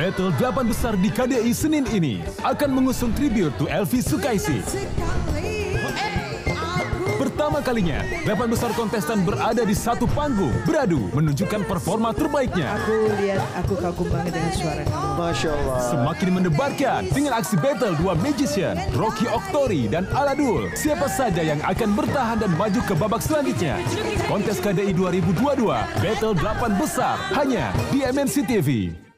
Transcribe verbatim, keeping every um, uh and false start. Battle delapan besar di K D I Senin ini akan mengusung tribute to Elvi Sukaisi. Pertama kalinya, delapan besar kontestan berada di satu panggung, beradu menunjukkan performa terbaiknya. Aku lihat, aku kagum banget dengan suara. Masya Allah. Semakin mendebarkan dengan aksi battle dua magician, Rocky Oktori dan Aladul. Siapa saja yang akan bertahan dan maju ke babak selanjutnya? Kontes K D I dua ribu dua puluh dua, Battle delapan besar, hanya di M N C T V.